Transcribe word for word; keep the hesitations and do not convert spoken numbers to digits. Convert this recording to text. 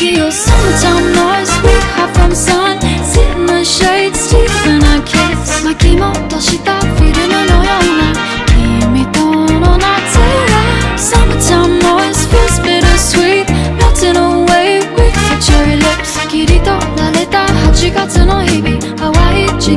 give you summertime noise. We hide from sun, sit in the shade, sleep and I kiss. 巻き戻したフィルムのような君との夏が Summertime noise feels bittersweet, melting away with your cherry lips. 切り取られたはちがつの日々、淡い時